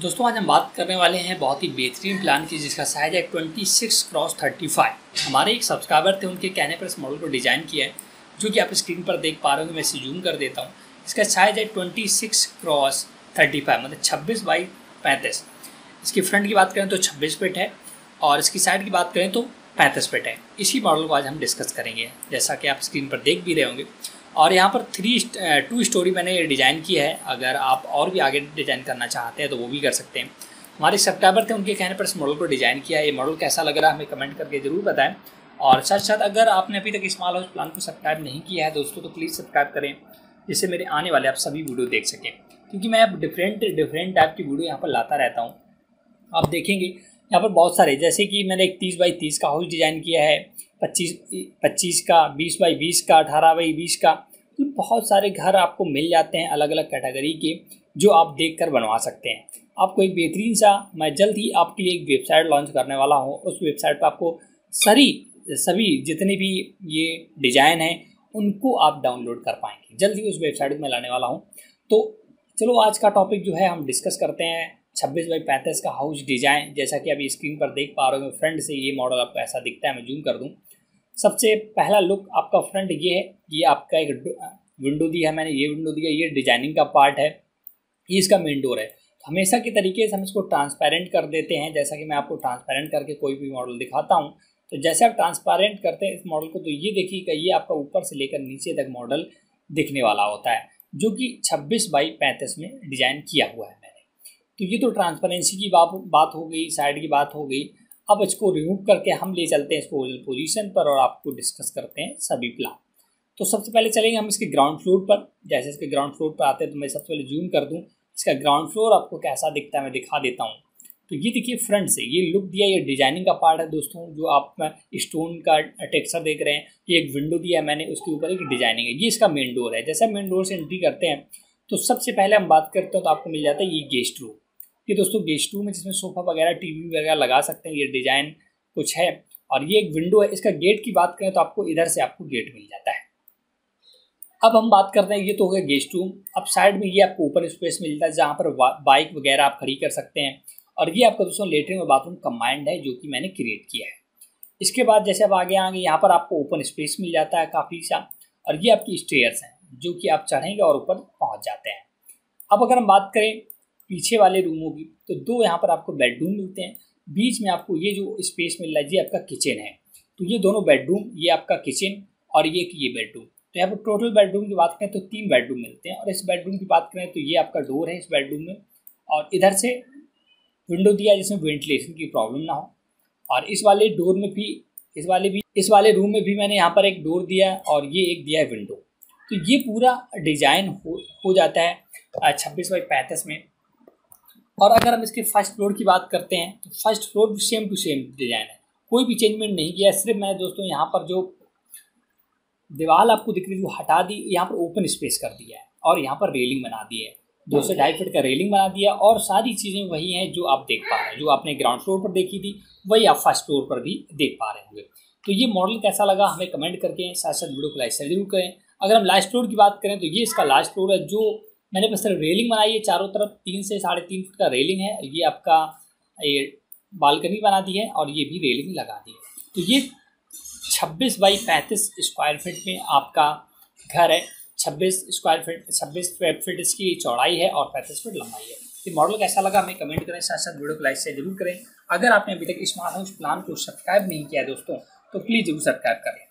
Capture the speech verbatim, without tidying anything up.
दोस्तों आज हम बात करने वाले हैं बहुत ही बेहतरीन प्लान की जिसका साइज है छब्बीस क्रॉस पैंतीस। हमारे एक सब्सक्राइबर थे, उनके कहने पर इस मॉडल को डिज़ाइन किया है जो कि आप स्क्रीन पर देख पा रहे होंगे। मैं इसे जूम कर देता हूँ। इसका साइज है छब्बीस क्रॉस पैंतीस मतलब छब्बीस बाई पैंतीस। इसकी फ्रंट की बात करें तो छब्बीस फिट है और इसकी साइड की बात करें तो पैंतीस फिट है। इसी मॉडल को आज हम डिस्कस करेंगे जैसा कि आप स्क्रीन पर देख भी रहे होंगे। और यहाँ पर थ्री टू स्टोरी मैंने डिज़ाइन की है। अगर आप और भी आगे डिज़ाइन करना चाहते हैं तो वो भी कर सकते हैं। हमारे सब्सक्राइबर थे, उनके कहने पर इस मॉडल को डिज़ाइन किया है। ये मॉडल कैसा लग रहा है हमें कमेंट करके ज़रूर बताएं। और साथ साथ अगर आपने अभी तक स्मॉल हाउस प्लान को सब्सक्राइब नहीं किया है दोस्तों तो प्लीज़ सब्सक्राइब करें जिससे मेरे आने वाले आप सभी वीडियो देख सकें, क्योंकि मैं अब डिफरेंट डिफरेंट टाइप की वीडियो यहाँ पर लाता रहता हूँ। आप देखेंगे यहाँ पर बहुत सारे, जैसे कि मैंने एक तीस बाई तीस का हाउस डिज़ाइन किया है, पच्चीस पच्चीस का, बीस बाई बीस का, अठारह बाई बीस का। तो बहुत सारे घर आपको मिल जाते हैं अलग अलग कैटेगरी के जो आप देखकर बनवा सकते हैं। आपको एक बेहतरीन सा मैं जल्द ही आपके लिए एक वेबसाइट लॉन्च करने वाला हूँ। उस वेबसाइट पर आपको सारी सभी जितने भी ये डिज़ाइन हैं उनको आप डाउनलोड कर पाएंगे। जल्द ही उस वेबसाइट में लाने वाला हूँ। तो चलो आज का टॉपिक जो है हम डिस्कस करते हैं छब्बीस बाई पैंतीस का हाउस डिज़ाइन। जैसा कि अभी स्क्रीन पर देख पा रहे हो फ्रंट से ये मॉडल आपको ऐसा दिखता है। मैं जूम कर दूं। सबसे पहला लुक आपका फ्रंट ये है। ये आपका एक विंडो दिया है मैंने, ये विंडो दिया, ये डिजाइनिंग का पार्ट है, ये इसका मेन डोर है। हमेशा के तरीके से हम इसको ट्रांसपेरेंट कर देते हैं। जैसा कि मैं आपको ट्रांसपेरेंट करके कोई भी मॉडल दिखाता हूँ तो जैसे आप ट्रांसपेरेंट करते हैं इस मॉडल को तो ये देखिएगा ये आपका ऊपर से लेकर नीचे तक मॉडल दिखने वाला होता है जो कि छब्बीस बाई पैंतीस में डिज़ाइन किया हुआ है। तो ये तो ट्रांसपेरेंसी की बात बात हो गई, साइड की बात हो गई। अब इसको रिमूव करके हम ले चलते हैं इसको ओरिजिनल पोजीशन पर और आपको डिस्कस करते हैं सभी प्लान। तो सबसे पहले चलेंगे हम इसके ग्राउंड फ्लोर पर। जैसे इसके ग्राउंड फ्लोर पर आते हैं तो मैं सबसे पहले जूम कर दूं। इसका ग्राउंड फ्लोर आपको कैसा दिखता है मैं दिखा देता हूँ। तो ये देखिए फ्रंट से ये लुक दिया, ये डिजाइनिंग का पार्ट है दोस्तों। जो आप स्टोन का टेक्सचर देख रहे हैं, ये एक विंडो दिया है मैंने, उसके ऊपर एक डिजाइनिंग है। ये इसका मेन डोर है। जैसे मेन डोर से एंट्री करते हैं तो सबसे पहले हम बात करते हैं तो आपको मिल जाता है ये गेस्ट रूम। ये दोस्तों गेस्ट रूम है जिसमें सोफा वगैरह टीवी वगैरह लगा सकते हैं। ये डिज़ाइन कुछ है और ये एक विंडो है। इसका गेट की बात करें तो आपको इधर से आपको गेट मिल जाता है। अब हम बात करते हैं, ये तो हो गया गेस्ट रूम। अब साइड में ये आपको ओपन स्पेस मिलता है जहाँ पर बाइक वगैरह आप खड़ी कर सकते हैं। और ये आपका दोस्तों लेटरिन और बाथरूम कंबाइंड है जो कि मैंने क्रिएट किया है। इसके बाद जैसे आप आगे आएंगे यहाँ पर आपको ओपन स्पेस मिल जाता है काफ़ी सा। और ये आपकी स्टेयर्स हैं जो कि आप चढ़ेंगे और ऊपर पहुँच जाते हैं। अब अगर हम बात करें पीछे वाले रूमों की तो दो यहाँ पर आपको बेडरूम मिलते हैं। बीच में आपको ये जो स्पेस मिल रहा है ये आपका किचन है। तो ये दोनों बेडरूम, ये आपका किचन और ये ये बेडरूम। तो यहाँ पर टोटल बेडरूम की बात करें तो तीन बेडरूम मिलते हैं। और इस बेडरूम की बात करें तो ये आपका डोर है इस बेडरूम में। और इधर से विंडो दिया जिसमें वेंटिलेशन की प्रॉब्लम ना हो। और इस वाले डोर में भी इस वाले भी इस वाले रूम में भी मैंने यहाँ पर एक डोर दिया और ये एक दिया है विंडो। तो ये पूरा डिज़ाइन हो हो जाता है छब्बीस बाई पैंतीस में। और अगर हम इसके फर्स्ट फ्लोर की बात करते हैं तो फर्स्ट फ्लोर भी सेम टू सेम डिज़ाइन है, कोई भी चेंजमेंट नहीं किया। सिर्फ मैंने दोस्तों यहाँ पर जो दीवार आपको दिख रही है वो हटा दी, यहाँ पर ओपन स्पेस कर दिया है और यहाँ पर रेलिंग बना दी है, दो से ढाई फीट का रेलिंग बना दिया। और सारी चीज़ें वही हैं जो आप देख पा रहे हैं, जो आपने ग्राउंड फ्लोर पर देखी थी वही आप फर्स्ट फ्लोर पर भी देख पा रहे होंगे। तो ये मॉडल कैसा लगा हमें कमेंट करके साथ साथ वीडियो को लाइक शेयर जरूर करें। अगर हम लास्ट फ्लोर की बात करें तो ये इसका लास्ट फ्लोर है जो मैंने बस रेलिंग बनाई है। चारों तरफ तीन से साढ़े तीन फुट का रेलिंग है। ये आपका ये बालकनी बना दी है और ये भी रेलिंग लगा दी है। तो ये छब्बीस बाई पैंतीस स्क्वायर फीट में आपका घर है। छब्बीस स्क्वायर फीट छब्बीस फीट इसकी चौड़ाई है और पैंतीस फीट लंबाई है। ये मॉडल कैसा लगा हमें कमेंट करें, साथ साथ वीडियो को लाइक शेयर जरूर करें। अगर आपने अभी तक स्मार्ट हाउस प्लान को सब्सक्राइब नहीं किया है दोस्तों तो प्लीज़ जरूर सब्सक्राइब करें।